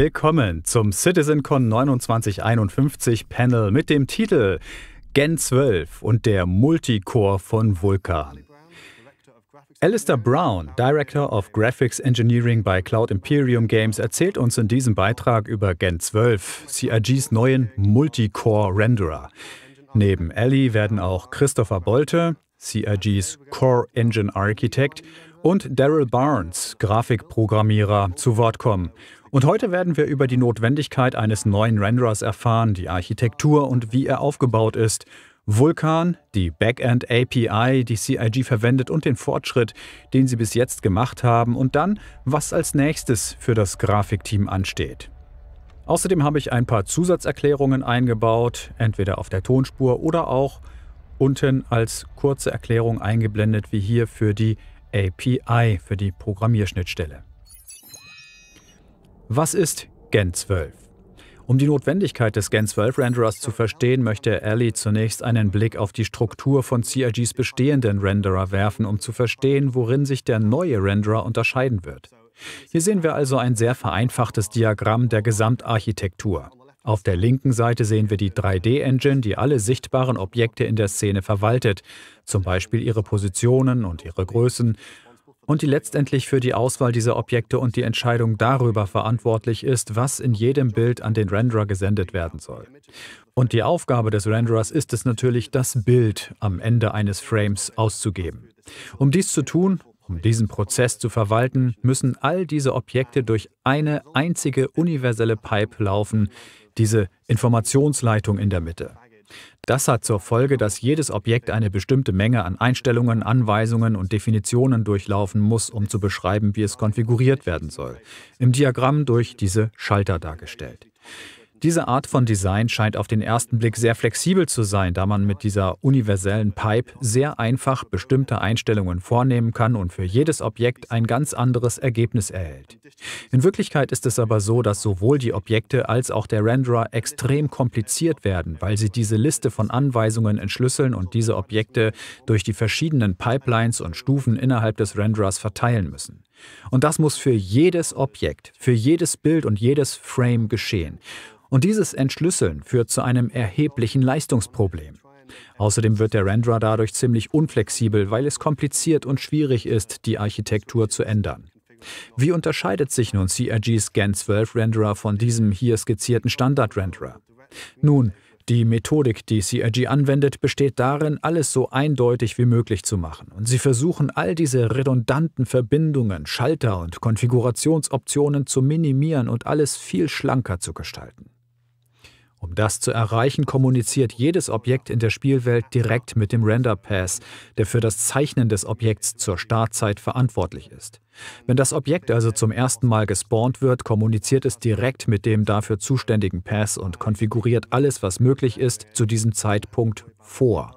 Willkommen zum CitizenCon 2951 Panel mit dem Titel Gen 12 und der Multicore von Vulkan. Alistair Brown, Director of Graphics Engineering bei Cloud Imperium Games, erzählt uns in diesem Beitrag über Gen 12, CIGs neuen Multicore-Renderer. Neben Ali werden auch Christopher Bolte, CIGs Core Engine Architect, und Daryl Barnes, Grafikprogrammierer, zu Wort kommen. Und heute werden wir über die Notwendigkeit eines neuen Renderers erfahren, die Architektur und wie er aufgebaut ist, Vulkan, die Backend-API, die CIG verwendet und den Fortschritt, den sie bis jetzt gemacht haben, und dann, was als nächstes für das Grafikteam ansteht. Außerdem habe ich ein paar Zusatzerklärungen eingebaut, entweder auf der Tonspur oder auch unten als kurze Erklärung eingeblendet, wie hier für die API, für die Programmierschnittstelle. Was ist Gen 12? Um die Notwendigkeit des Gen 12 Renderers zu verstehen, möchte Ali zunächst einen Blick auf die Struktur von CIGs bestehenden Renderer werfen, um zu verstehen, worin sich der neue Renderer unterscheiden wird. Hier sehen wir also ein sehr vereinfachtes Diagramm der Gesamtarchitektur. Auf der linken Seite sehen wir die 3D-Engine, die alle sichtbaren Objekte in der Szene verwaltet, zum Beispiel ihre Positionen und ihre Größen, und die letztendlich für die Auswahl dieser Objekte und die Entscheidung darüber verantwortlich ist, was in jedem Bild an den Renderer gesendet werden soll. Und die Aufgabe des Renderers ist es natürlich, das Bild am Ende eines Frames auszugeben. Um dies zu tun, um diesen Prozess zu verwalten, müssen all diese Objekte durch eine einzige universelle Pipe laufen, diese Informationsleitung in der Mitte. Das hat zur Folge, dass jedes Objekt eine bestimmte Menge an Einstellungen, Anweisungen und Definitionen durchlaufen muss, um zu beschreiben, wie es konfiguriert werden soll. Im Diagramm durch diese Schalter dargestellt. Diese Art von Design scheint auf den ersten Blick sehr flexibel zu sein, da man mit dieser universellen Pipe sehr einfach bestimmte Einstellungen vornehmen kann und für jedes Objekt ein ganz anderes Ergebnis erhält. In Wirklichkeit ist es aber so, dass sowohl die Objekte als auch der Renderer extrem kompliziert werden, weil sie diese Liste von Anweisungen entschlüsseln und diese Objekte durch die verschiedenen Pipelines und Stufen innerhalb des Renderers verteilen müssen. Und das muss für jedes Objekt, für jedes Bild und jedes Frame geschehen. Und dieses Entschlüsseln führt zu einem erheblichen Leistungsproblem. Außerdem wird der Renderer dadurch ziemlich unflexibel, weil es kompliziert und schwierig ist, die Architektur zu ändern. Wie unterscheidet sich nun CIGs Gen 12 Renderer von diesem hier skizzierten Standard-Renderer? Nun, die Methodik, die CIG anwendet, besteht darin, alles so eindeutig wie möglich zu machen. Und sie versuchen, all diese redundanten Verbindungen, Schalter und Konfigurationsoptionen zu minimieren und alles viel schlanker zu gestalten. Um das zu erreichen, kommuniziert jedes Objekt in der Spielwelt direkt mit dem Render Pass, der für das Zeichnen des Objekts zur Startzeit verantwortlich ist. Wenn das Objekt also zum ersten Mal gespawnt wird, kommuniziert es direkt mit dem dafür zuständigen Pass und konfiguriert alles, was möglich ist, zu diesem Zeitpunkt vor.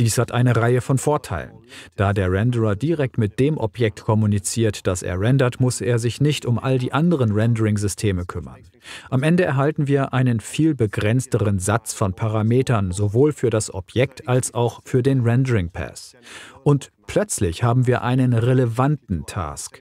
Dies hat eine Reihe von Vorteilen. Da der Renderer direkt mit dem Objekt kommuniziert, das er rendert, muss er sich nicht um all die anderen Rendering-Systeme kümmern. Am Ende erhalten wir einen viel begrenzteren Satz von Parametern, sowohl für das Objekt als auch für den Rendering-Pass. Und plötzlich haben wir einen relevanten Task.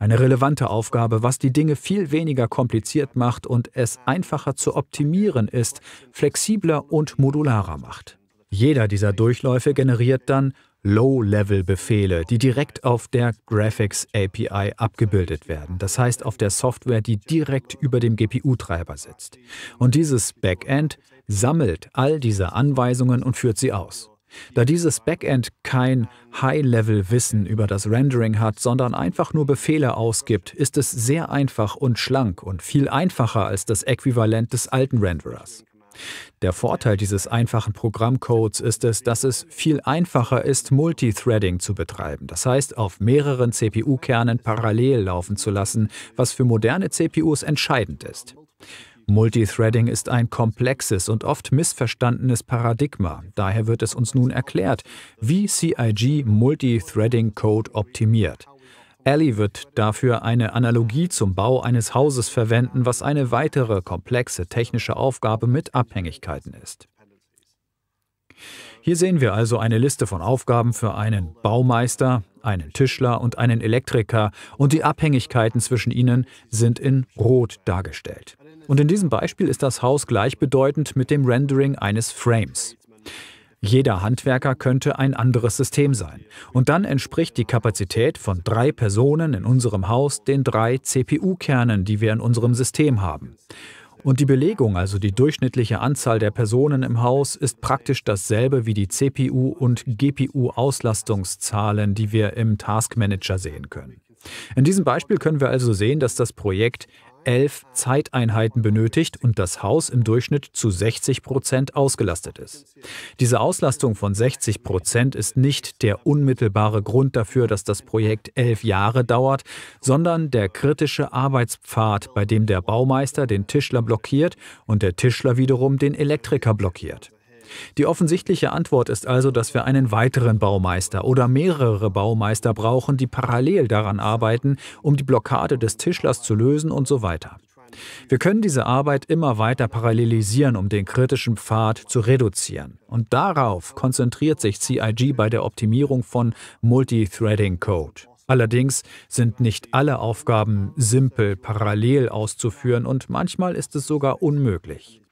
Eine relevante Aufgabe, was die Dinge viel weniger kompliziert macht und es einfacher zu optimieren ist, flexibler und modularer macht. Jeder dieser Durchläufe generiert dann Low-Level-Befehle, die direkt auf der Graphics API abgebildet werden, das heißt auf der Software, die direkt über dem GPU-Treiber sitzt. Und dieses Backend sammelt all diese Anweisungen und führt sie aus. Da dieses Backend kein High-Level-Wissen über das Rendering hat, sondern einfach nur Befehle ausgibt, ist es sehr einfach und schlank und viel einfacher als das Äquivalent des alten Renderers. Der Vorteil dieses einfachen Programmcodes ist es, dass es viel einfacher ist, Multithreading zu betreiben, das heißt, auf mehreren CPU-Kernen parallel laufen zu lassen, was für moderne CPUs entscheidend ist. Multithreading ist ein komplexes und oft missverstandenes Paradigma, daher wird es uns nun erklärt, wie CIG Multithreading-Code optimiert. Ali wird dafür eine Analogie zum Bau eines Hauses verwenden, was eine weitere komplexe technische Aufgabe mit Abhängigkeiten ist. Hier sehen wir also eine Liste von Aufgaben für einen Baumeister, einen Tischler und einen Elektriker und die Abhängigkeiten zwischen ihnen sind in Rot dargestellt. Und in diesem Beispiel ist das Haus gleichbedeutend mit dem Rendering eines Frames. Jeder Handwerker könnte ein anderes System sein. Und dann entspricht die Kapazität von 3 Personen in unserem Haus den 3 CPU-Kernen, die wir in unserem System haben. Und die Belegung, also die durchschnittliche Anzahl der Personen im Haus, ist praktisch dasselbe wie die CPU- und GPU-Auslastungszahlen, die wir im Task Manager sehen können. In diesem Beispiel können wir also sehen, dass das Projekt 11 Zeiteinheiten benötigt und das Haus im Durchschnitt zu 60% ausgelastet ist. Diese Auslastung von 60% ist nicht der unmittelbare Grund dafür, dass das Projekt 11 Jahre dauert, sondern der kritische Arbeitspfad, bei dem der Baumeister den Tischler blockiert und der Tischler wiederum den Elektriker blockiert. Die offensichtliche Antwort ist also, dass wir einen weiteren Baumeister oder mehrere Baumeister brauchen, die parallel daran arbeiten, um die Blockade des Tischlers zu lösen und so weiter. Wir können diese Arbeit immer weiter parallelisieren, um den kritischen Pfad zu reduzieren. Und darauf konzentriert sich CIG bei der Optimierung von Multithreading-Code. Allerdings sind nicht alle Aufgaben simpel parallel auszuführen und manchmal ist es sogar unmöglich.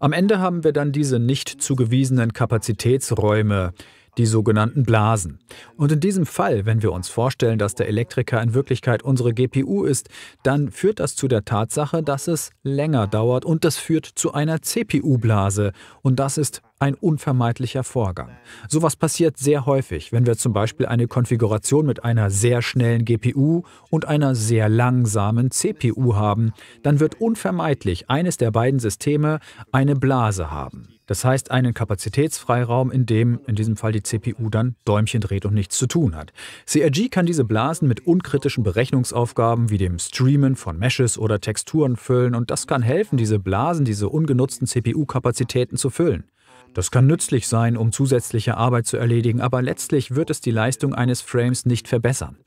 Am Ende haben wir dann diese nicht zugewiesenen Kapazitätsräume, die sogenannten Blasen. Und in diesem Fall, wenn wir uns vorstellen, dass der Elektriker in Wirklichkeit unsere GPU ist, dann führt das zu der Tatsache, dass es länger dauert und das führt zu einer CPU-Blase. Und das ist ein unvermeidlicher Vorgang. Sowas passiert sehr häufig, wenn wir zum Beispiel eine Konfiguration mit einer sehr schnellen GPU und einer sehr langsamen CPU haben, dann wird unvermeidlich eines der beiden Systeme eine Blase haben. Das heißt einen Kapazitätsfreiraum, in dem in diesem Fall die CPU dann Däumchen dreht und nichts zu tun hat. CIG kann diese Blasen mit unkritischen Berechnungsaufgaben wie dem Streamen von Meshes oder Texturen füllen und das kann helfen, diese Blasen, diese ungenutzten CPU-Kapazitäten zu füllen. Das kann nützlich sein, um zusätzliche Arbeit zu erledigen, aber letztlich wird es die Leistung eines Frames nicht verbessern.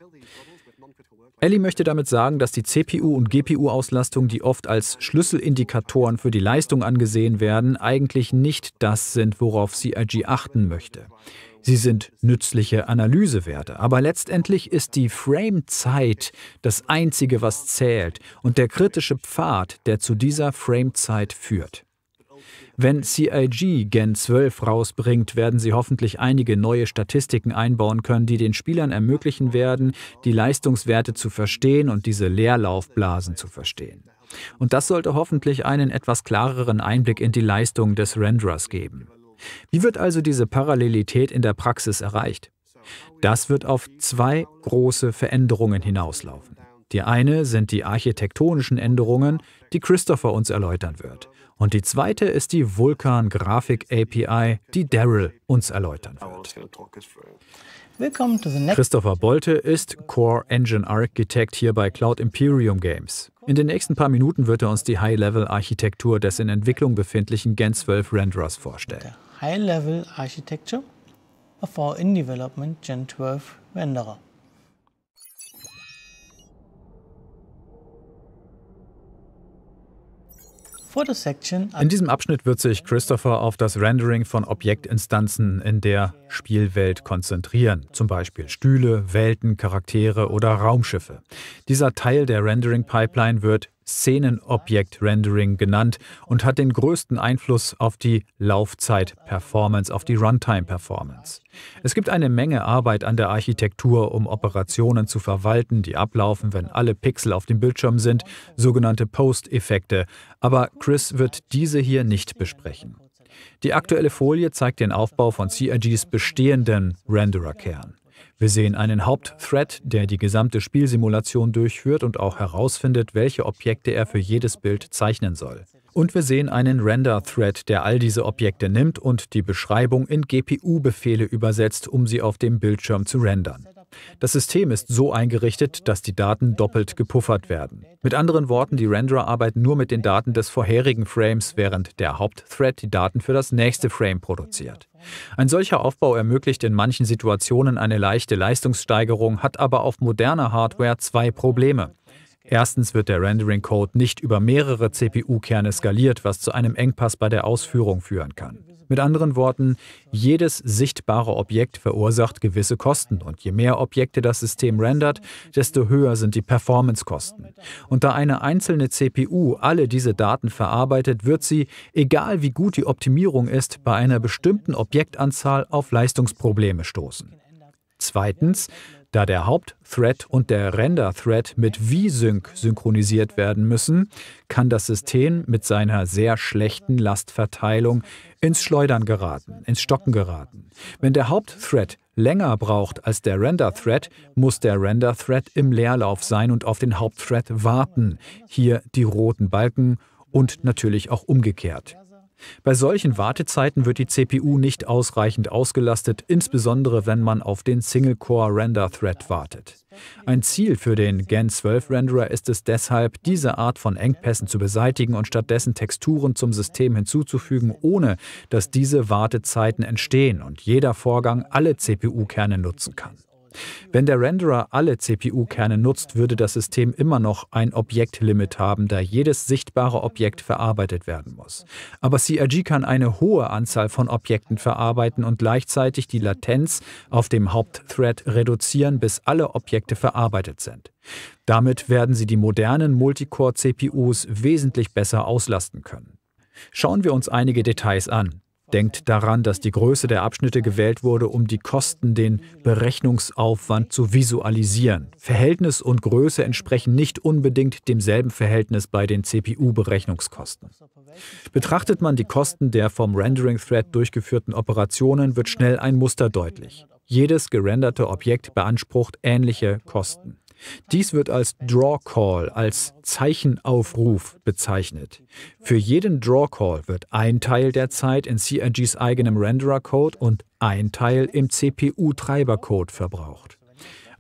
Ellie möchte damit sagen, dass die CPU- und GPU-Auslastung, die oft als Schlüsselindikatoren für die Leistung angesehen werden, eigentlich nicht das sind, worauf CIG achten möchte. Sie sind nützliche Analysewerte, aber letztendlich ist die Framezeit das Einzige, was zählt und der kritische Pfad, der zu dieser Framezeit führt. Wenn CIG Gen 12 rausbringt, werden sie hoffentlich einige neue Statistiken einbauen können, die den Spielern ermöglichen werden, die Leistungswerte zu verstehen und diese Leerlaufblasen zu verstehen. Und das sollte hoffentlich einen etwas klareren Einblick in die Leistung des Renderers geben. Wie wird also diese Parallelität in der Praxis erreicht? Das wird auf 2 große Veränderungen hinauslaufen. Die eine sind die architektonischen Änderungen, die Christopher uns erläutern wird. Und die zweite ist die Vulkan-Grafik-API, die Daryl uns erläutern wird. Christopher Bolte ist Core-Engine-Architekt hier bei Cloud Imperium Games. In den nächsten paar Minuten wird er uns die High-Level-Architektur des in Entwicklung befindlichen Gen 12 Renderers vorstellen. High-Level-Architecture of our in-development Gen 12 Renderer. In diesem Abschnitt wird sich Christopher auf das Rendering von Objektinstanzen in der Spielwelt konzentrieren, zum Beispiel Stühle, Welten, Charaktere oder Raumschiffe. Dieser Teil der Rendering-Pipeline wird Szenenobjekt-Rendering genannt und hat den größten Einfluss auf die Laufzeit-Performance, auf die Runtime-Performance. Es gibt eine Menge Arbeit an der Architektur, um Operationen zu verwalten, die ablaufen, wenn alle Pixel auf dem Bildschirm sind, sogenannte Post-Effekte. Aber Chris wird diese hier nicht besprechen. Die aktuelle Folie zeigt den Aufbau von CIGs bestehenden Renderer-Kern. Wir sehen einen Hauptthread, der die gesamte Spielsimulation durchführt und auch herausfindet, welche Objekte er für jedes Bild zeichnen soll. Und wir sehen einen Render-Thread, der all diese Objekte nimmt und die Beschreibung in GPU-Befehle übersetzt, um sie auf dem Bildschirm zu rendern. Das System ist so eingerichtet, dass die Daten doppelt gepuffert werden. Mit anderen Worten, die Renderer arbeiten nur mit den Daten des vorherigen Frames, während der Hauptthread die Daten für das nächste Frame produziert. Ein solcher Aufbau ermöglicht in manchen Situationen eine leichte Leistungssteigerung, hat aber auf moderner Hardware 2 Probleme. Erstens wird der Rendering-Code nicht über mehrere CPU-Kerne skaliert, was zu einem Engpass bei der Ausführung führen kann. Mit anderen Worten, jedes sichtbare Objekt verursacht gewisse Kosten und je mehr Objekte das System rendert, desto höher sind die Performance-Kosten. Und da eine einzelne CPU alle diese Daten verarbeitet, wird sie, egal wie gut die Optimierung ist, bei einer bestimmten Objektanzahl auf Leistungsprobleme stoßen. Zweitens, da der Haupt-Thread und der Render-Thread mit V-Sync synchronisiert werden müssen, kann das System mit seiner sehr schlechten Lastverteilung ins Schleudern geraten, ins Stocken geraten. Wenn der Haupt-Thread länger braucht als der Render-Thread, muss der Render-Thread im Leerlauf sein und auf den Haupt-Thread warten. Hier die roten Balken und natürlich auch umgekehrt. Bei solchen Wartezeiten wird die CPU nicht ausreichend ausgelastet, insbesondere wenn man auf den Single-Core-Render-Thread wartet. Ein Ziel für den Gen 12-Renderer ist es deshalb, diese Art von Engpässen zu beseitigen und stattdessen Texturen zum System hinzuzufügen, ohne dass diese Wartezeiten entstehen und jeder Vorgang alle CPU-Kerne nutzen kann. Wenn der Renderer alle CPU-Kerne nutzt, würde das System immer noch ein Objektlimit haben, da jedes sichtbare Objekt verarbeitet werden muss. Aber CRG kann eine hohe Anzahl von Objekten verarbeiten und gleichzeitig die Latenz auf dem Hauptthread reduzieren, bis alle Objekte verarbeitet sind. Damit werden sie die modernen Multicore-CPUs wesentlich besser auslasten können. Schauen wir uns einige Details an. Denkt daran, dass die Größe der Abschnitte gewählt wurde, um die Kosten, den Berechnungsaufwand zu visualisieren. Verhältnis und Größe entsprechen nicht unbedingt demselben Verhältnis bei den CPU-Berechnungskosten. Betrachtet man die Kosten der vom Rendering-Thread durchgeführten Operationen, wird schnell ein Muster deutlich. Jedes gerenderte Objekt beansprucht ähnliche Kosten. Dies wird als Draw Call, als Zeichenaufruf bezeichnet. Für jeden Draw Call wird ein Teil der Zeit in CRGs eigenem Renderer-Code und ein Teil im CPU-Treiber-Code verbraucht.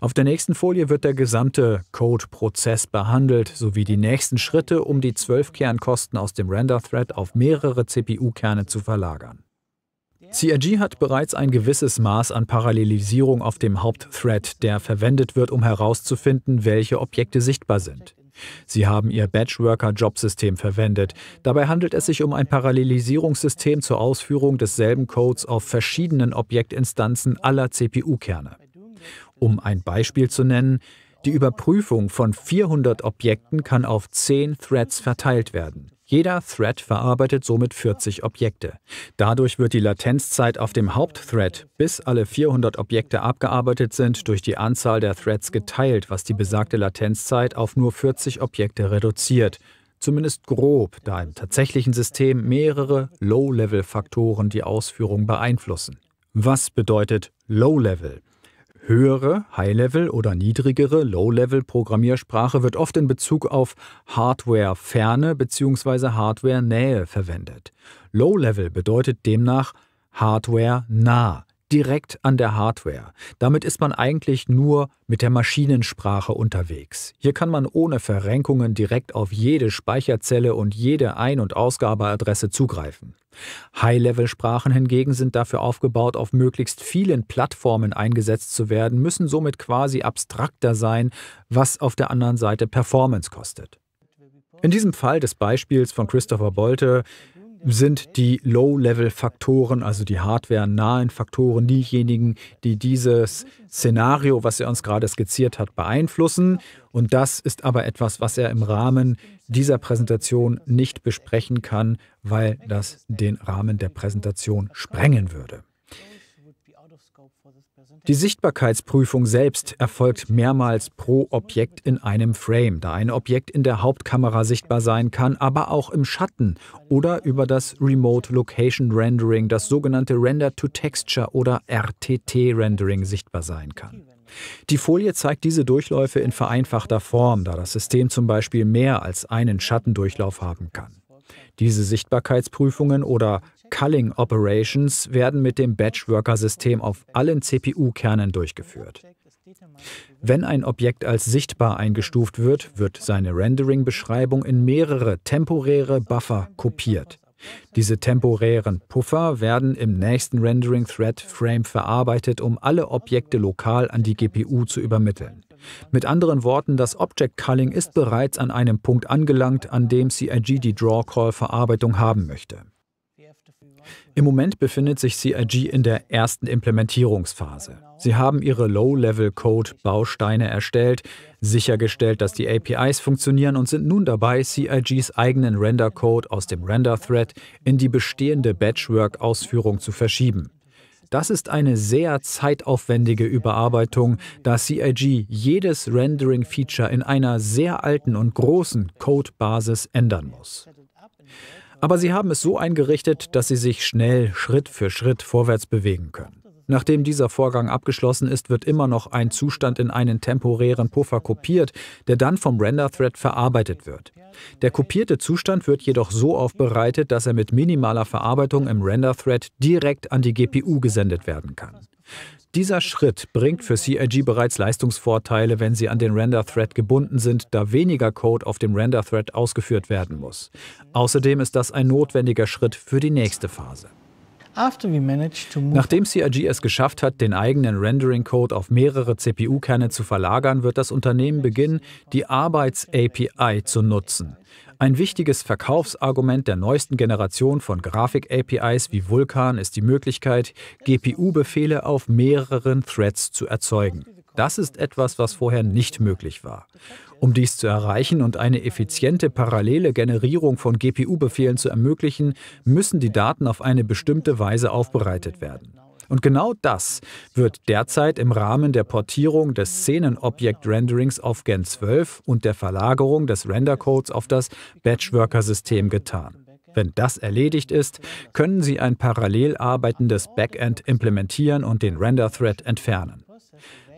Auf der nächsten Folie wird der gesamte Code-Prozess behandelt, sowie die nächsten Schritte, um die 12-Kernkosten aus dem Render-Thread auf mehrere CPU-Kerne zu verlagern. CRG hat bereits ein gewisses Maß an Parallelisierung auf dem Hauptthread, der verwendet wird, um herauszufinden, welche Objekte sichtbar sind. Sie haben ihr Batchworker-Jobsystem verwendet. Dabei handelt es sich um ein Parallelisierungssystem zur Ausführung desselben Codes auf verschiedenen Objektinstanzen aller CPU-Kerne. Um ein Beispiel zu nennen: Die Überprüfung von 400 Objekten kann auf 10 Threads verteilt werden. Jeder Thread verarbeitet somit 40 Objekte. Dadurch wird die Latenzzeit auf dem Hauptthread, bis alle 400 Objekte abgearbeitet sind, durch die Anzahl der Threads geteilt, was die besagte Latenzzeit auf nur 40 Objekte reduziert. Zumindest grob, da im tatsächlichen System mehrere Low-Level-Faktoren die Ausführung beeinflussen. Was bedeutet Low-Level? Höhere High-Level oder niedrigere Low-Level-Programmiersprache wird oft in Bezug auf Hardware-Ferne bzw. Hardware-Nähe verwendet. Low-Level bedeutet demnach Hardware-nah, direkt an der Hardware. Damit ist man eigentlich nur mit der Maschinensprache unterwegs. Hier kann man ohne Verrenkungen direkt auf jede Speicherzelle und jede Ein- und Ausgabeadresse zugreifen. High-Level-Sprachen hingegen sind dafür aufgebaut, auf möglichst vielen Plattformen eingesetzt zu werden, müssen somit quasi abstrakter sein, was auf der anderen Seite Performance kostet. In diesem Fall des Beispiels von Christopher Bolte sind die Low-Level-Faktoren, also die hardware-nahen Faktoren, diejenigen, die dieses Szenario, was er uns gerade skizziert hat, beeinflussen. Und das ist aber etwas, was er im Rahmen dieser Präsentation nicht besprechen kann, weil das den Rahmen der Präsentation sprengen würde. Die Sichtbarkeitsprüfung selbst erfolgt mehrmals pro Objekt in einem Frame, da ein Objekt in der Hauptkamera sichtbar sein kann, aber auch im Schatten oder über das Remote Location Rendering, das sogenannte Render-to-Texture oder RTT-Rendering sichtbar sein kann. Die Folie zeigt diese Durchläufe in vereinfachter Form, da das System zum Beispiel mehr als einen Schattendurchlauf haben kann. Diese Sichtbarkeitsprüfungen oder Culling Operations werden mit dem Batchworker-System auf allen CPU-Kernen durchgeführt. Wenn ein Objekt als sichtbar eingestuft wird, wird seine Rendering-Beschreibung in mehrere temporäre Buffer kopiert. Diese temporären Puffer werden im nächsten Rendering-Thread-Frame verarbeitet, um alle Objekte lokal an die GPU zu übermitteln. Mit anderen Worten, das Object Culling ist bereits an einem Punkt angelangt, an dem CIG die Draw-Call-Verarbeitung haben möchte. Im Moment befindet sich CIG in der ersten Implementierungsphase. Sie haben ihre Low-Level-Code-Bausteine erstellt, sichergestellt, dass die APIs funktionieren und sind nun dabei, CIGs eigenen Render-Code aus dem Render-Thread in die bestehende Batchwork-Ausführung zu verschieben. Das ist eine sehr zeitaufwendige Überarbeitung, da CIG jedes Rendering-Feature in einer sehr alten und großen Codebasis ändern muss. Aber sie haben es so eingerichtet, dass sie sich schnell Schritt für Schritt vorwärts bewegen können. Nachdem dieser Vorgang abgeschlossen ist, wird immer noch ein Zustand in einen temporären Puffer kopiert, der dann vom Render-Thread verarbeitet wird. Der kopierte Zustand wird jedoch so aufbereitet, dass er mit minimaler Verarbeitung im Render-Thread direkt an die GPU gesendet werden kann. Dieser Schritt bringt für CIG bereits Leistungsvorteile, wenn sie an den Render-Thread gebunden sind, da weniger Code auf dem Render-Thread ausgeführt werden muss. Außerdem ist das ein notwendiger Schritt für die nächste Phase. Nachdem CIG es geschafft hat, den eigenen Rendering-Code auf mehrere CPU-Kerne zu verlagern, wird das Unternehmen beginnen, die Arbeits-API zu nutzen. Ein wichtiges Verkaufsargument der neuesten Generation von Grafik-APIs wie Vulkan ist die Möglichkeit, GPU-Befehle auf mehreren Threads zu erzeugen. Das ist etwas, was vorher nicht möglich war. Um dies zu erreichen und eine effiziente parallele Generierung von GPU-Befehlen zu ermöglichen, müssen die Daten auf eine bestimmte Weise aufbereitet werden. Und genau das wird derzeit im Rahmen der Portierung des Szenenobjekt-Renderings auf Gen 12 und der Verlagerung des Render-Codes auf das Batchworker-System getan. Wenn das erledigt ist, können Sie ein parallel arbeitendes Backend implementieren und den Render-Thread entfernen.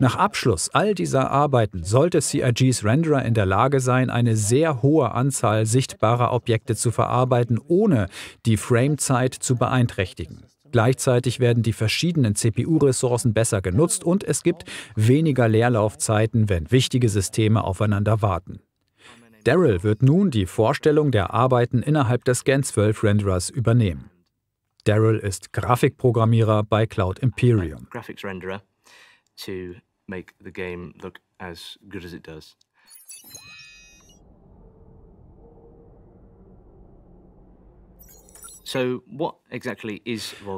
Nach Abschluss all dieser Arbeiten sollte CIGs Renderer in der Lage sein, eine sehr hohe Anzahl sichtbarer Objekte zu verarbeiten, ohne die Framezeit zu beeinträchtigen. Gleichzeitig werden die verschiedenen CPU-Ressourcen besser genutzt und es gibt weniger Leerlaufzeiten, wenn wichtige Systeme aufeinander warten. Daryl wird nun die Vorstellung der Arbeiten innerhalb des Gen 12 Renderers übernehmen. Daryl ist Grafikprogrammierer bei Cloud Imperium. Make the game look as good as it does.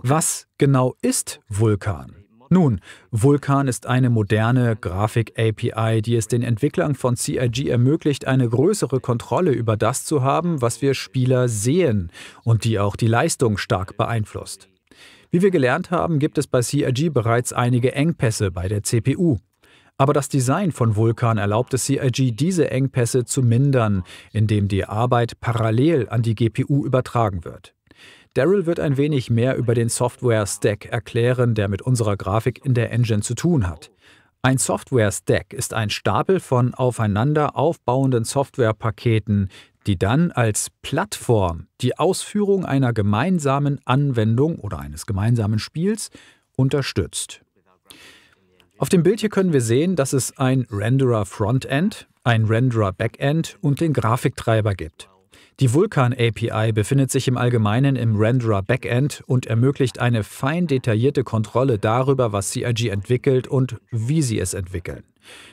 Was genau ist Vulkan? Nun, Vulkan ist eine moderne Grafik-API, die es den Entwicklern von CIG ermöglicht, eine größere Kontrolle über das zu haben, was wir Spieler sehen und die auch die Leistung stark beeinflusst. Wie wir gelernt haben, gibt es bei CIG bereits einige Engpässe bei der CPU. Aber das Design von Vulkan erlaubte CIG, diese Engpässe zu mindern, indem die Arbeit parallel an die GPU übertragen wird. Daryl wird ein wenig mehr über den Software-Stack erklären, der mit unserer Grafik in der Engine zu tun hat. Ein Software-Stack ist ein Stapel von aufeinander aufbauenden Softwarepaketen, die dann als Plattform die Ausführung einer gemeinsamen Anwendung oder eines gemeinsamen Spiels unterstützt. Auf dem Bild hier können wir sehen, dass es ein Renderer-Frontend, ein Renderer-Backend und den Grafiktreiber gibt. Die Vulkan-API befindet sich im Allgemeinen im Renderer-Backend und ermöglicht eine fein detaillierte Kontrolle darüber, was CIG entwickelt und wie sie es entwickeln.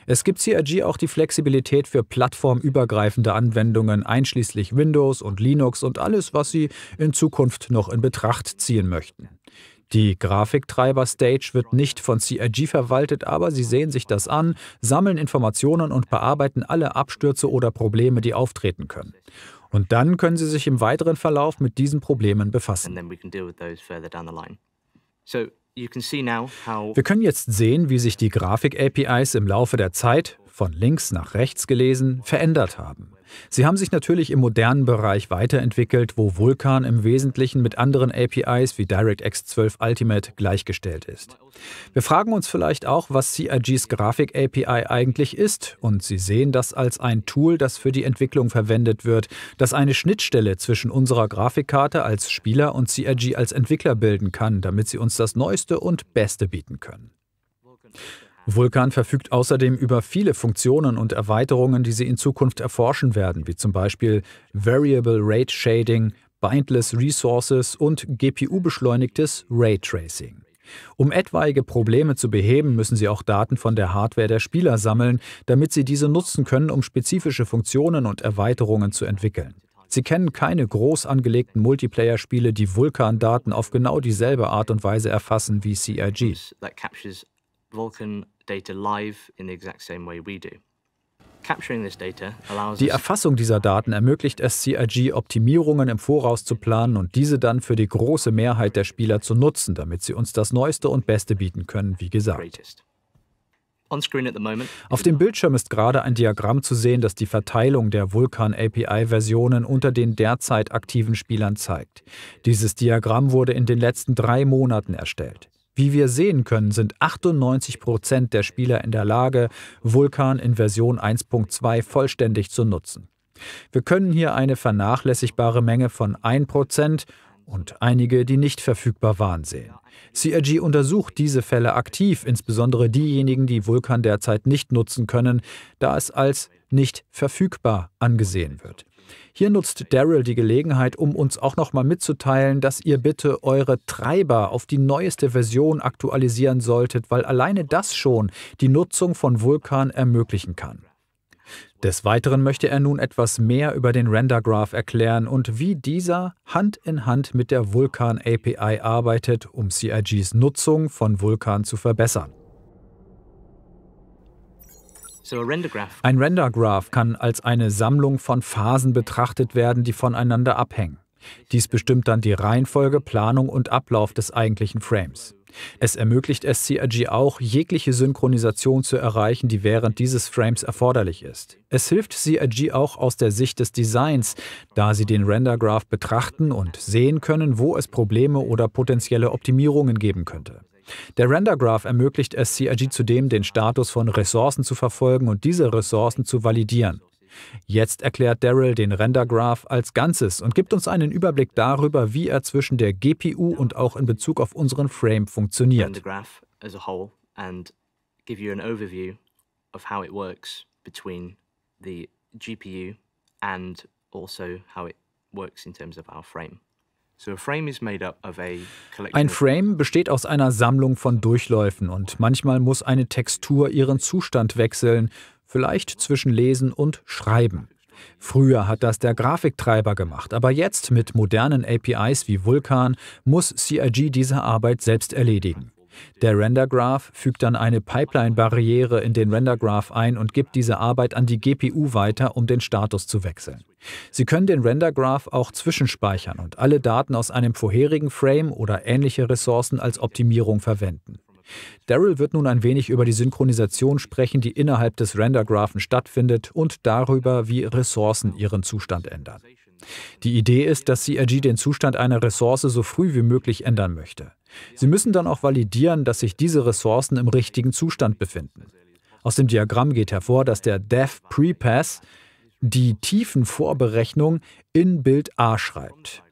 Es gibt CIG auch die Flexibilität für plattformübergreifende Anwendungen, einschließlich Windows und Linux und alles, was Sie in Zukunft noch in Betracht ziehen möchten. Die Grafiktreiber-Stage wird nicht von CIG verwaltet, aber Sie sehen sich das an, sammeln Informationen und bearbeiten alle Abstürze oder Probleme, die auftreten können. Und dann können Sie sich im weiteren Verlauf mit diesen Problemen befassen. Wir können jetzt sehen, wie sich die Grafik-APIs im Laufe der Zeit, von links nach rechts gelesen, verändert haben. Sie haben sich natürlich im modernen Bereich weiterentwickelt, wo Vulkan im Wesentlichen mit anderen APIs wie DirectX 12 Ultimate gleichgestellt ist. Wir fragen uns vielleicht auch, was CIGs Grafik-API eigentlich ist, und Sie sehen das als ein Tool, das für die Entwicklung verwendet wird, das eine Schnittstelle zwischen unserer Grafikkarte als Spieler und CIG als Entwickler bilden kann, damit sie uns das Neueste und Beste bieten können. Vulkan verfügt außerdem über viele Funktionen und Erweiterungen, die sie in Zukunft erforschen werden, wie zum Beispiel Variable Rate Shading, Bindless Resources und GPU-beschleunigtes Raytracing. Um etwaige Probleme zu beheben, müssen sie auch Daten von der Hardware der Spieler sammeln, damit sie diese nutzen können, um spezifische Funktionen und Erweiterungen zu entwickeln. Sie kennen keine groß angelegten Multiplayer-Spiele, die Vulkan-Daten auf genau dieselbe Art und Weise erfassen wie CIG. Die Erfassung dieser Daten ermöglicht es CIG, Optimierungen im Voraus zu planen und diese dann für die große Mehrheit der Spieler zu nutzen, damit sie uns das Neueste und Beste bieten können, wie gesagt. Auf dem Bildschirm ist gerade ein Diagramm zu sehen, das die Verteilung der Vulkan-API-Versionen unter den derzeit aktiven Spielern zeigt. Dieses Diagramm wurde in den letzten 3 Monaten erstellt. Wie wir sehen können, sind 98% der Spieler in der Lage, Vulkan in Version 1.2 vollständig zu nutzen. Wir können hier eine vernachlässigbare Menge von 1% und einige, die nicht verfügbar waren, sehen. CIG untersucht diese Fälle aktiv, insbesondere diejenigen, die Vulkan derzeit nicht nutzen können, da es als nicht verfügbar angesehen wird. Hier nutzt Daryl die Gelegenheit, um uns auch nochmal mitzuteilen, dass ihr bitte eure Treiber auf die neueste Version aktualisieren solltet, weil alleine das schon die Nutzung von Vulkan ermöglichen kann. Des Weiteren möchte er nun etwas mehr über den Render Graph erklären und wie dieser Hand in Hand mit der Vulkan API arbeitet, um CIGs Nutzung von Vulkan zu verbessern. Ein Render Graph kann als eine Sammlung von Phasen betrachtet werden, die voneinander abhängen. Dies bestimmt dann die Reihenfolge, Planung und Ablauf des eigentlichen Frames. Es ermöglicht CIG auch, jegliche Synchronisation zu erreichen, die während dieses Frames erforderlich ist. Es hilft CIG auch aus der Sicht des Designs, da sie den Render-Graph betrachten und sehen können, wo es Probleme oder potenzielle Optimierungen geben könnte. Der Render-Graph ermöglicht CIG zudem, den Status von Ressourcen zu verfolgen und diese Ressourcen zu validieren. Jetzt erklärt Daryl den Render-Graph als Ganzes und gibt uns einen Überblick darüber, wie er zwischen der GPU und auch in Bezug auf unseren Frame funktioniert. Ein Frame besteht aus einer Sammlung von Durchläufen und manchmal muss eine Textur ihren Zustand wechseln, vielleicht zwischen Lesen und Schreiben. Früher hat das der Grafiktreiber gemacht, aber jetzt mit modernen APIs wie Vulkan muss CIG diese Arbeit selbst erledigen. Der Render Graph fügt dann eine Pipeline-Barriere in den Render Graph ein und gibt diese Arbeit an die GPU weiter, um den Status zu wechseln. Sie können den Render Graph auch zwischenspeichern und alle Daten aus einem vorherigen Frame oder ähnliche Ressourcen als Optimierung verwenden. Daryl wird nun ein wenig über die Synchronisation sprechen, die innerhalb des Render-Graphen stattfindet und darüber, wie Ressourcen ihren Zustand ändern. Die Idee ist, dass CIG den Zustand einer Ressource so früh wie möglich ändern möchte. Sie müssen dann auch validieren, dass sich diese Ressourcen im richtigen Zustand befinden. Aus dem Diagramm geht hervor, dass der Depth Prepass die Tiefenvorberechnung in Bild A schreibt.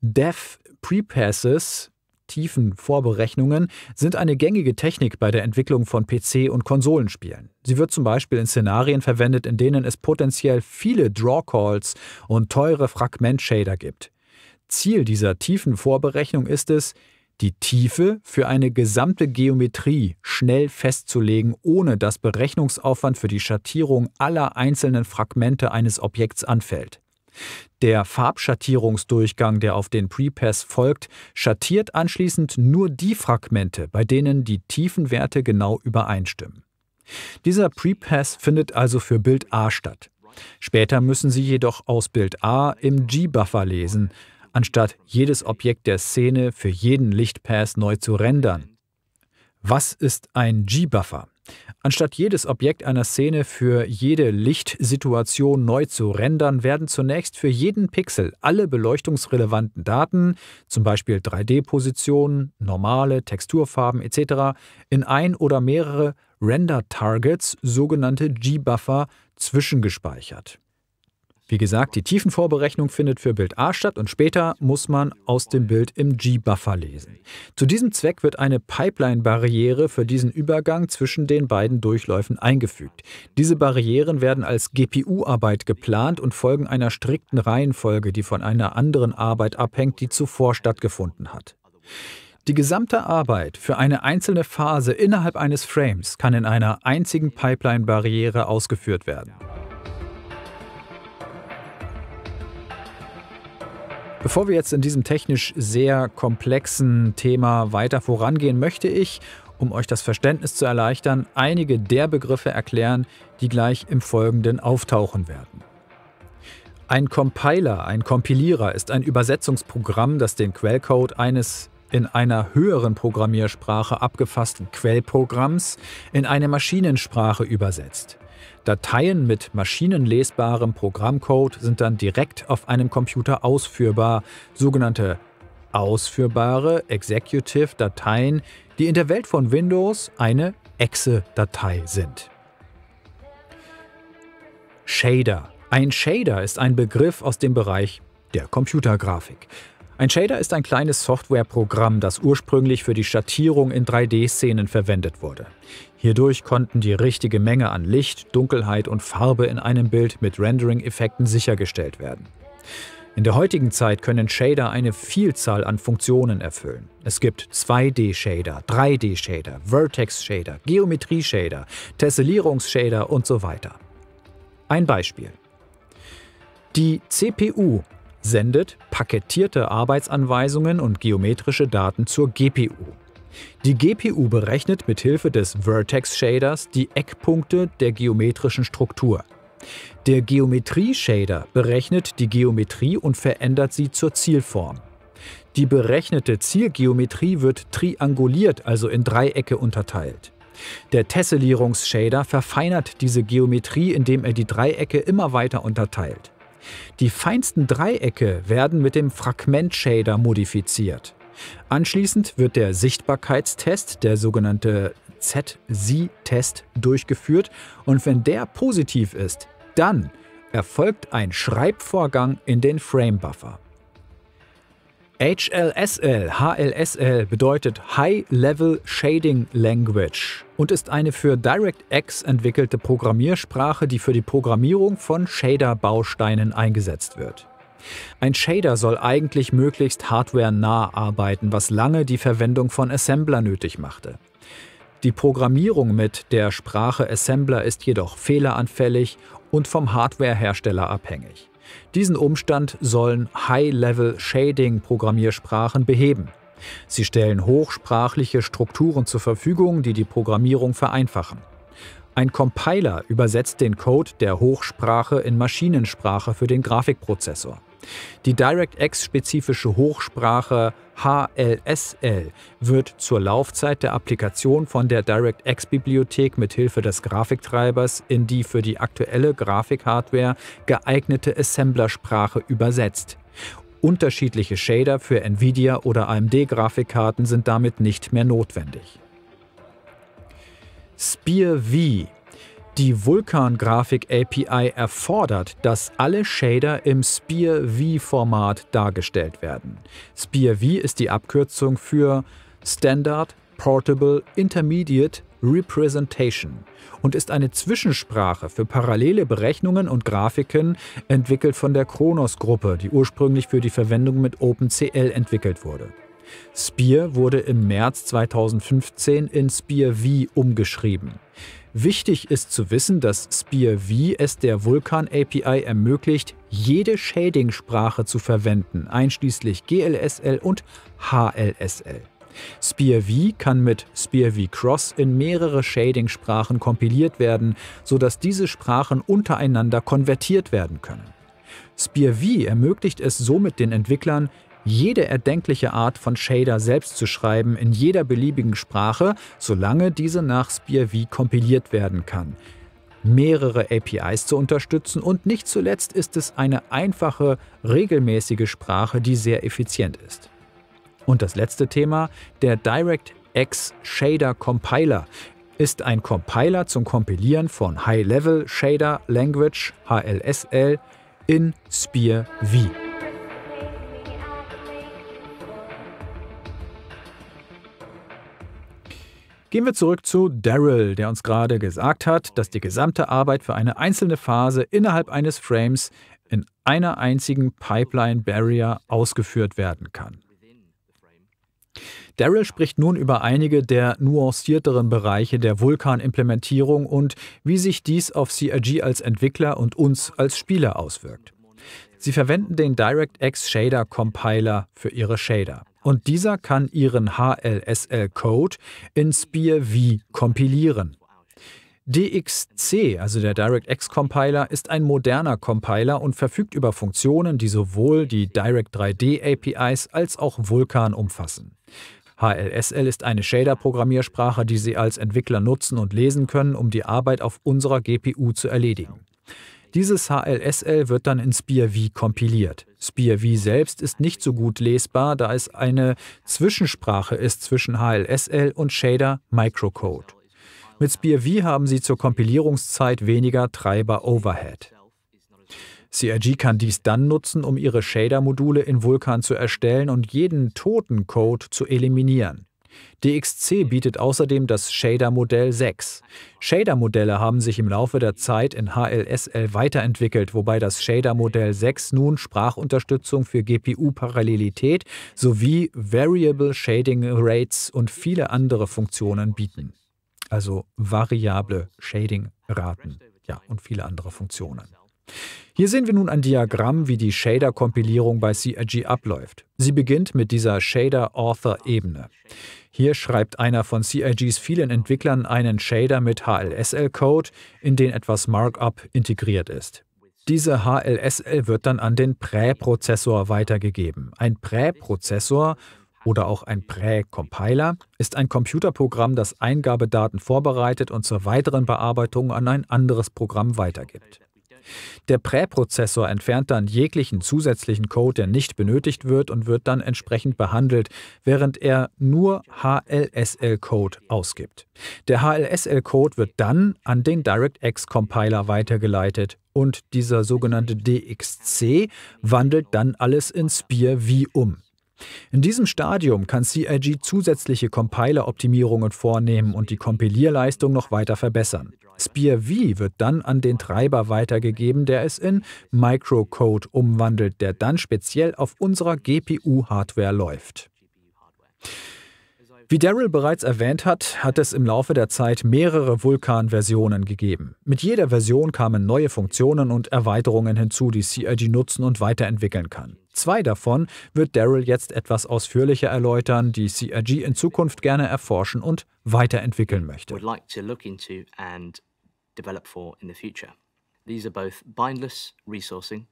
Depth Prepasses, Tiefenvorberechnungen, sind eine gängige Technik bei der Entwicklung von PC- und Konsolenspielen. Sie wird zum Beispiel in Szenarien verwendet, in denen es potenziell viele Draw-Calls und teure Fragment-Shader gibt. Ziel dieser Tiefenvorberechnung ist es, die Tiefe für eine gesamte Geometrie schnell festzulegen, ohne dass Berechnungsaufwand für die Schattierung aller einzelnen Fragmente eines Objekts anfällt. Der Farbschattierungsdurchgang, der auf den Prepass folgt, schattiert anschließend nur die Fragmente, bei denen die Tiefenwerte genau übereinstimmen. Dieser Prepass findet also für Bild A statt. Später müssen Sie jedoch aus Bild A im G-Buffer lesen, anstatt jedes Objekt der Szene für jeden Lichtpass neu zu rendern. Was ist ein G-Buffer? Anstatt jedes Objekt einer Szene für jede Lichtsituation neu zu rendern, werden zunächst für jeden Pixel alle beleuchtungsrelevanten Daten, zum Beispiel 3D-Positionen, normale, Texturfarben etc., in ein oder mehrere Render-Targets, sogenannte G-Buffer, zwischengespeichert. Wie gesagt, die Tiefenvorberechnung findet für Bild A statt und später muss man aus dem Bild im G-Buffer lesen. Zu diesem Zweck wird eine Pipeline-Barriere für diesen Übergang zwischen den beiden Durchläufen eingefügt. Diese Barrieren werden als GPU-Arbeit geplant und folgen einer strikten Reihenfolge, die von einer anderen Arbeit abhängt, die zuvor stattgefunden hat. Die gesamte Arbeit für eine einzelne Phase innerhalb eines Frames kann in einer einzigen Pipeline-Barriere ausgeführt werden. Bevor wir jetzt in diesem technisch sehr komplexen Thema weiter vorangehen, möchte ich, um euch das Verständnis zu erleichtern, einige der Begriffe erklären, die gleich im Folgenden auftauchen werden. Ein Compiler, ein Kompilierer ist ein Übersetzungsprogramm, das den Quellcode eines in einer höheren Programmiersprache abgefassten Quellprogramms in eine Maschinensprache übersetzt. Dateien mit maschinenlesbarem Programmcode sind dann direkt auf einem Computer ausführbar, sogenannte ausführbare Executive-Dateien, die in der Welt von Windows eine .exe-Datei sind. Shader. Ein Shader ist ein Begriff aus dem Bereich der Computergrafik. Ein Shader ist ein kleines Softwareprogramm, das ursprünglich für die Schattierung in 3D-Szenen verwendet wurde. Hierdurch konnten die richtige Menge an Licht, Dunkelheit und Farbe in einem Bild mit Rendering-Effekten sichergestellt werden. In der heutigen Zeit können Shader eine Vielzahl an Funktionen erfüllen. Es gibt 2D-Shader, 3D-Shader, Vertex-Shader, Geometrie-Shader, Tessellierungs-Shader und so weiter. Ein Beispiel. Die CPU sendet paketierte Arbeitsanweisungen und geometrische Daten zur GPU. Die GPU berechnet mithilfe des Vertex-Shaders die Eckpunkte der geometrischen Struktur. Der Geometrie-Shader berechnet die Geometrie und verändert sie zur Zielform. Die berechnete Zielgeometrie wird trianguliert, also in Dreiecke unterteilt. Der Tessellierungs-Shader verfeinert diese Geometrie, indem er die Dreiecke immer weiter unterteilt. Die feinsten Dreiecke werden mit dem Fragment Shader modifiziert. Anschließend wird der Sichtbarkeitstest, der sogenannte Z-SI-Test, durchgeführt, und wenn der positiv ist, dann erfolgt ein Schreibvorgang in den Frame-Buffer. HLSL bedeutet High Level Shading Language und ist eine für DirectX entwickelte Programmiersprache, die für die Programmierung von Shader-Bausteinen eingesetzt wird. Ein Shader soll eigentlich möglichst hardwarenah arbeiten, was lange die Verwendung von Assembler nötig machte. Die Programmierung mit der Sprache Assembler ist jedoch fehleranfällig und vom Hardwarehersteller abhängig. Diesen Umstand sollen High-Level-Shading-Programmiersprachen beheben. Sie stellen hochsprachliche Strukturen zur Verfügung, die die Programmierung vereinfachen. Ein Compiler übersetzt den Code der Hochsprache in Maschinensprache für den Grafikprozessor. Die DirectX-spezifische Hochsprache HLSL wird zur Laufzeit der Applikation von der DirectX-Bibliothek mithilfe des Grafiktreibers in die für die aktuelle Grafikhardware geeignete Assemblersprache übersetzt. Unterschiedliche Shader für Nvidia- oder AMD-Grafikkarten sind damit nicht mehr notwendig. SPIR-V. Die Vulkan-Grafik-API erfordert, dass alle Shader im SPIR-V-Format dargestellt werden. SPIR-V ist die Abkürzung für Standard Portable Intermediate Representation und ist eine Zwischensprache für parallele Berechnungen und Grafiken, entwickelt von der Khronos-Gruppe, die ursprünglich für die Verwendung mit OpenCL entwickelt wurde. SPIR wurde im März 2015 in SPIR-V umgeschrieben. Wichtig ist zu wissen, dass SPIR-V es der Vulkan-API ermöglicht, jede Shading-Sprache zu verwenden, einschließlich GLSL und HLSL. SPIR-V kann mit SPIR-V Cross in mehrere Shading-Sprachen kompiliert werden, sodass diese Sprachen untereinander konvertiert werden können. SPIR-V ermöglicht es somit den Entwicklern, jede erdenkliche Art von Shader selbst zu schreiben in jeder beliebigen Sprache, solange diese nach SPIR-V kompiliert werden kann, mehrere APIs zu unterstützen, und nicht zuletzt ist es eine einfache, regelmäßige Sprache, die sehr effizient ist. Und das letzte Thema, der DirectX Shader Compiler, ist ein Compiler zum Kompilieren von High-Level Shader Language HLSL in SPIR-V. Gehen wir zurück zu Daryl, der uns gerade gesagt hat, dass die gesamte Arbeit für eine einzelne Phase innerhalb eines Frames in einer einzigen Pipeline-Barrier ausgeführt werden kann. Daryl spricht nun über einige der nuancierteren Bereiche der Vulkan-Implementierung und wie sich dies auf CRG als Entwickler und uns als Spieler auswirkt. Sie verwenden den DirectX Shader Compiler für ihre Shader. Und dieser kann ihren HLSL-Code in SPIR-V kompilieren. DXC, also der DirectX-Compiler, ist ein moderner Compiler und verfügt über Funktionen, die sowohl die Direct3D-APIs als auch Vulkan umfassen. HLSL ist eine Shader-Programmiersprache, die Sie als Entwickler nutzen und lesen können, um die Arbeit auf unserer GPU zu erledigen. Dieses HLSL wird dann in SPIR-V kompiliert. SPIR-V selbst ist nicht so gut lesbar, da es eine Zwischensprache ist zwischen HLSL und Shader Microcode. Mit SPIR-V haben Sie zur Kompilierungszeit weniger Treiber-Overhead. CRG kann dies dann nutzen, um Ihre Shader-Module in Vulkan zu erstellen und jeden toten Code zu eliminieren. DXC bietet außerdem das Shader-Modell 6. Shader-Modelle haben sich im Laufe der Zeit in HLSL weiterentwickelt, wobei das Shader-Modell 6 nun Sprachunterstützung für GPU-Parallelität sowie Variable Shading Rates und viele andere Funktionen bieten. Also variable Shading-Raten, ja, und viele andere Funktionen. Hier sehen wir nun ein Diagramm, wie die Shader-Kompilierung bei CRG abläuft. Sie beginnt mit dieser Shader-Author-Ebene. Hier schreibt einer von CRGs vielen Entwicklern einen Shader mit HLSL-Code, in den etwas Markup integriert ist. Diese HLSL wird dann an den Präprozessor weitergegeben. Ein Präprozessor oder auch ein Prä-Compiler ist ein Computerprogramm, das Eingabedaten vorbereitet und zur weiteren Bearbeitung an ein anderes Programm weitergibt. Der Präprozessor entfernt dann jeglichen zusätzlichen Code, der nicht benötigt wird, und wird dann entsprechend behandelt, während er nur HLSL-Code ausgibt. Der HLSL-Code wird dann an den DirectX-Compiler weitergeleitet und dieser sogenannte DXC wandelt dann alles in SPIR-V um. In diesem Stadium kann CRG zusätzliche Compiler-Optimierungen vornehmen und die Kompilierleistung noch weiter verbessern. SPIR-V wird dann an den Treiber weitergegeben, der es in Microcode umwandelt, der dann speziell auf unserer GPU-Hardware läuft. Wie Daryl bereits erwähnt hat, hat es im Laufe der Zeit mehrere Vulkan-Versionen gegeben. Mit jeder Version kamen neue Funktionen und Erweiterungen hinzu, die CRG nutzen und weiterentwickeln kann. Zwei davon wird Daryl jetzt etwas ausführlicher erläutern, die CRG in Zukunft gerne erforschen und weiterentwickeln möchte. These are both Bindless Resourcing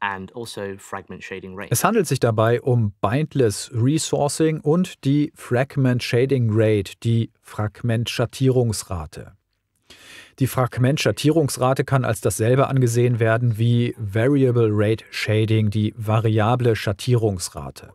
and also Fragment Shading Rates. Es handelt sich dabei um Bindless Resourcing und die Fragment Shading Rate, die Fragmentschattierungsrate. Die Fragmentschattierungsrate kann als dasselbe angesehen werden wie Variable Rate Shading, die variable Schattierungsrate.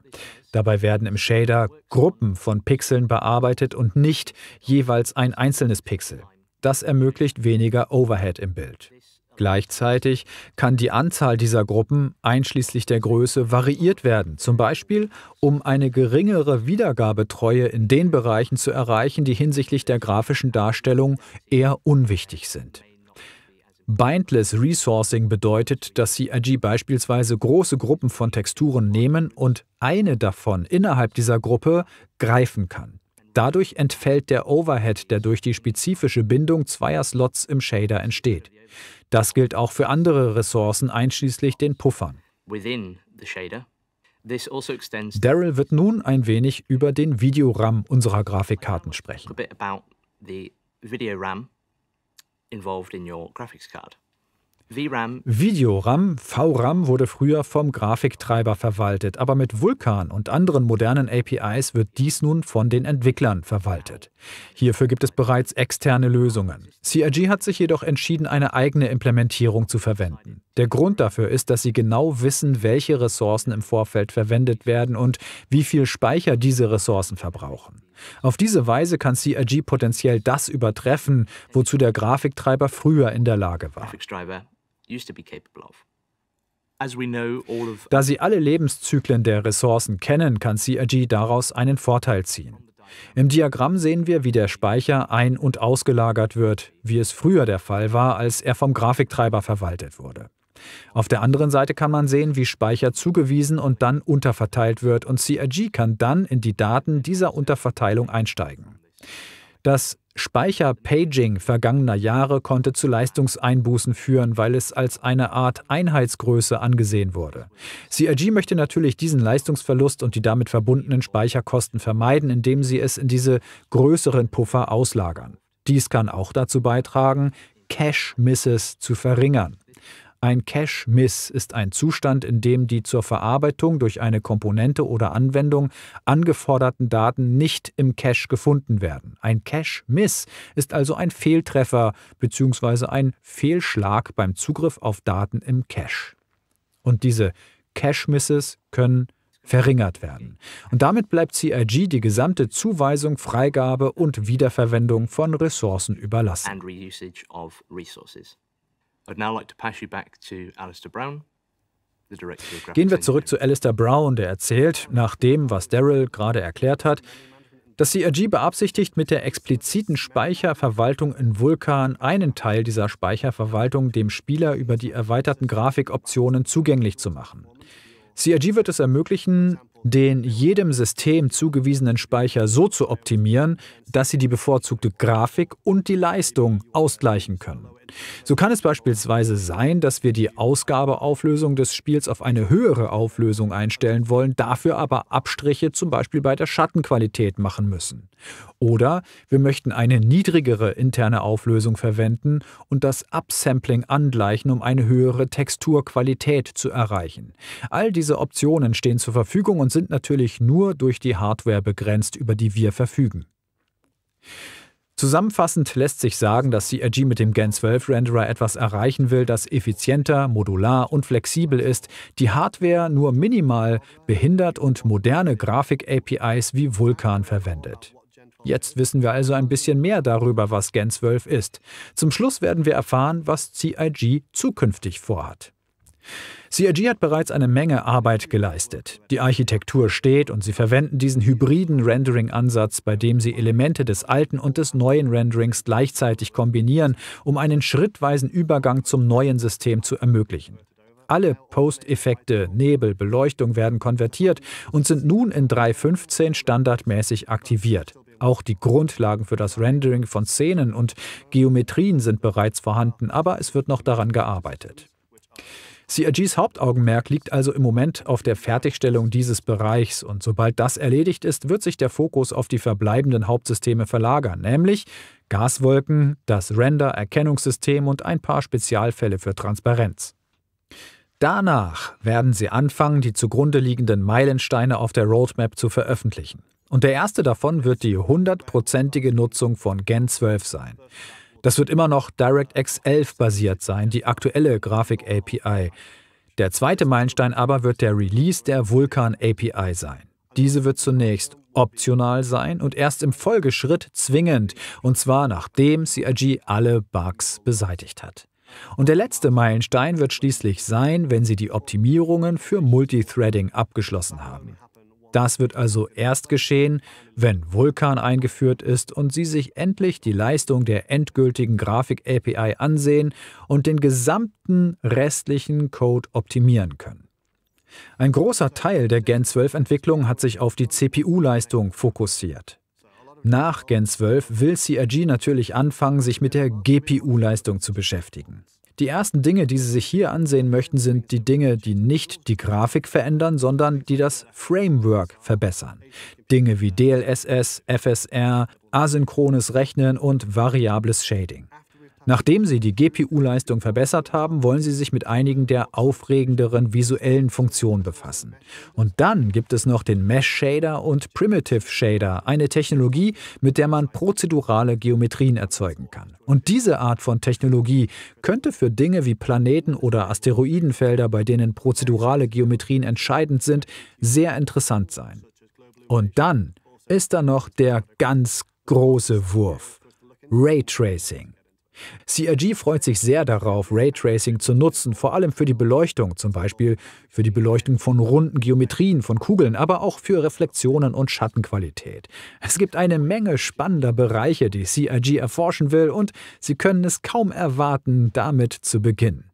Dabei werden im Shader Gruppen von Pixeln bearbeitet und nicht jeweils ein einzelnes Pixel. Das ermöglicht weniger Overhead im Bild. Gleichzeitig kann die Anzahl dieser Gruppen, einschließlich der Größe, variiert werden, zum Beispiel um eine geringere Wiedergabetreue in den Bereichen zu erreichen, die hinsichtlich der grafischen Darstellung eher unwichtig sind. Bindless Resourcing bedeutet, dass CRG beispielsweise große Gruppen von Texturen nehmen und eine davon innerhalb dieser Gruppe greifen kann. Dadurch entfällt der Overhead, der durch die spezifische Bindung zweier Slots im Shader entsteht. Das gilt auch für andere Ressourcen, einschließlich den Puffern. Daryl wird nun ein wenig über den VRAM unserer Grafikkarten sprechen. VRAM wurde früher vom Grafiktreiber verwaltet, aber mit Vulkan und anderen modernen APIs wird dies nun von den Entwicklern verwaltet. Hierfür gibt es bereits externe Lösungen. CRG hat sich jedoch entschieden, eine eigene Implementierung zu verwenden. Der Grund dafür ist, dass sie genau wissen, welche Ressourcen im Vorfeld verwendet werden und wie viel Speicher diese Ressourcen verbrauchen. Auf diese Weise kann CRG potenziell das übertreffen, wozu der Grafiktreiber früher in der Lage war. Da sie alle Lebenszyklen der Ressourcen kennen, kann CRG daraus einen Vorteil ziehen. Im Diagramm sehen wir, wie der Speicher ein- und ausgelagert wird, wie es früher der Fall war, als er vom Grafiktreiber verwaltet wurde. Auf der anderen Seite kann man sehen, wie Speicher zugewiesen und dann unterverteilt wird, und CRG kann dann in die Daten dieser Unterverteilung einsteigen. Das Speicher-Paging vergangener Jahre konnte zu Leistungseinbußen führen, weil es als eine Art Einheitsgröße angesehen wurde. CRG möchte natürlich diesen Leistungsverlust und die damit verbundenen Speicherkosten vermeiden, indem sie es in diese größeren Puffer auslagern. Dies kann auch dazu beitragen, Cache-Misses zu verringern. Ein Cache-Miss ist ein Zustand, in dem die zur Verarbeitung durch eine Komponente oder Anwendung angeforderten Daten nicht im Cache gefunden werden. Ein Cache-Miss ist also ein Fehltreffer bzw. ein Fehlschlag beim Zugriff auf Daten im Cache. Und diese Cache-Misses können verringert werden. Und damit bleibt CRG die gesamte Zuweisung, Freigabe und Wiederverwendung von Ressourcen überlassen. Gehen wir zurück zu Alistair Brown, der erzählt, nach dem, was Daryl gerade erklärt hat, dass CRG beabsichtigt, mit der expliziten Speicherverwaltung in Vulkan einen Teil dieser Speicherverwaltung dem Spieler über die erweiterten Grafikoptionen zugänglich zu machen. CRG wird es ermöglichen, den jedem System zugewiesenen Speicher so zu optimieren, dass sie die bevorzugte Grafik und die Leistung ausgleichen können. So kann es beispielsweise sein, dass wir die Ausgabeauflösung des Spiels auf eine höhere Auflösung einstellen wollen, dafür aber Abstriche zum Beispiel bei der Schattenqualität machen müssen. Oder wir möchten eine niedrigere interne Auflösung verwenden und das Upsampling angleichen, um eine höhere Texturqualität zu erreichen. All diese Optionen stehen zur Verfügung und sind natürlich nur durch die Hardware begrenzt, über die wir verfügen. Zusammenfassend lässt sich sagen, dass CRG mit dem Gen 12 Renderer etwas erreichen will, das effizienter, modular und flexibel ist, die Hardware nur minimal behindert und moderne Grafik-APIs wie Vulkan verwendet. Jetzt wissen wir also ein bisschen mehr darüber, was Gen 12 ist. Zum Schluss werden wir erfahren, was CRG zukünftig vorhat. CRG hat bereits eine Menge Arbeit geleistet. Die Architektur steht und sie verwenden diesen hybriden Rendering-Ansatz, bei dem sie Elemente des alten und des neuen Renderings gleichzeitig kombinieren, um einen schrittweisen Übergang zum neuen System zu ermöglichen. Alle Post-Effekte, Nebel, Beleuchtung werden konvertiert und sind nun in 3.15 standardmäßig aktiviert. Auch die Grundlagen für das Rendering von Szenen und Geometrien sind bereits vorhanden, aber es wird noch daran gearbeitet. CRGs Hauptaugenmerk liegt also im Moment auf der Fertigstellung dieses Bereichs, und sobald das erledigt ist, wird sich der Fokus auf die verbleibenden Hauptsysteme verlagern, nämlich Gaswolken, das Render-Erkennungssystem und ein paar Spezialfälle für Transparenz. Danach werden sie anfangen, die zugrunde liegenden Meilensteine auf der Roadmap zu veröffentlichen. Und der erste davon wird die 100-prozentige Nutzung von Gen 12 sein. Das wird immer noch DirectX 11 basiert sein, die aktuelle Grafik-API. Der zweite Meilenstein aber wird der Release der Vulkan-API sein. Diese wird zunächst optional sein und erst im Folgeschritt zwingend, und zwar nachdem CRG alle Bugs beseitigt hat. Und der letzte Meilenstein wird schließlich sein, wenn sie die Optimierungen für Multithreading abgeschlossen haben. Das wird also erst geschehen, wenn Vulkan eingeführt ist und Sie sich endlich die Leistung der endgültigen Grafik-API ansehen und den gesamten restlichen Code optimieren können. Ein großer Teil der Gen 12-Entwicklung hat sich auf die CPU-Leistung fokussiert. Nach Gen 12 will CRG natürlich anfangen, sich mit der GPU-Leistung zu beschäftigen. Die ersten Dinge, die Sie sich hier ansehen möchten, sind die Dinge, die nicht die Grafik verändern, sondern die das Framework verbessern. Dinge wie DLSS, FSR, asynchrones Rechnen und variables Shading. Nachdem Sie die GPU-Leistung verbessert haben, wollen Sie sich mit einigen der aufregenderen visuellen Funktionen befassen. Und dann gibt es noch den Mesh-Shader und Primitive-Shader, eine Technologie, mit der man prozedurale Geometrien erzeugen kann. Und diese Art von Technologie könnte für Dinge wie Planeten oder Asteroidenfelder, bei denen prozedurale Geometrien entscheidend sind, sehr interessant sein. Und dann ist da noch der ganz große Wurf: Raytracing. CRG freut sich sehr darauf, Raytracing zu nutzen, vor allem für die Beleuchtung, zum Beispiel für die Beleuchtung von runden Geometrien, von Kugeln, aber auch für Reflexionen und Schattenqualität. Es gibt eine Menge spannender Bereiche, die CRG erforschen will, und Sie können es kaum erwarten, damit zu beginnen.